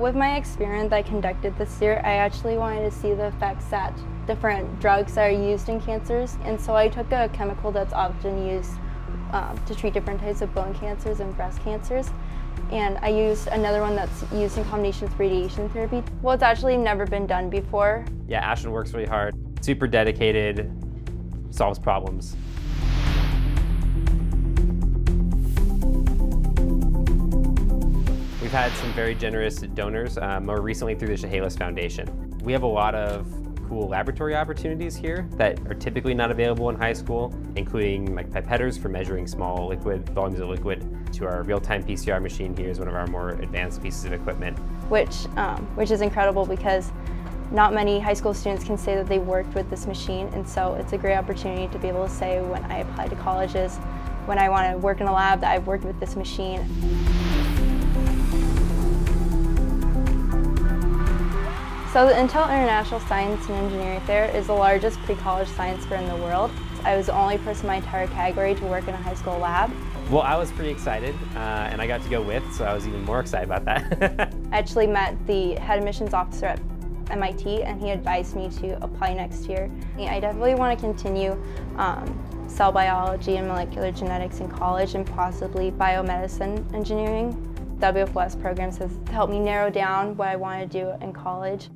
With my experiment that I conducted this year, I actually wanted to see the effects that different drugs that are used in cancers, and so I took a chemical that's often used to treat different types of bone cancers and breast cancers, and I used another one that's used in combination with radiation therapy. Well, it's actually never been done before. Yeah, Ashton works really hard, super dedicated, solves problems. We've had some very generous donors, more recently through the Chehalis Foundation. We have a lot of cool laboratory opportunities here that are typically not available in high school, including like pipetters for measuring small volumes of liquid, to our real-time PCR machine. Here is one of our more advanced pieces of equipment. Which is incredible because not many high school students can say that they worked with this machine, and so it's a great opportunity to be able to say when I apply to colleges, when I want to work in a lab, that I've worked with this machine. So the Intel International Science and Engineering Fair is the largest pre-college science fair in the world. I was the only person in my entire category to work in a high school lab. Well, I was pretty excited, and I got to go with, so I was even more excited about that. I actually met the head admissions officer at MIT, and he advised me to apply next year. I definitely want to continue cell biology and molecular genetics in college, and possibly biomedicine engineering. W.F. West programs has helped me narrow down what I want to do in college.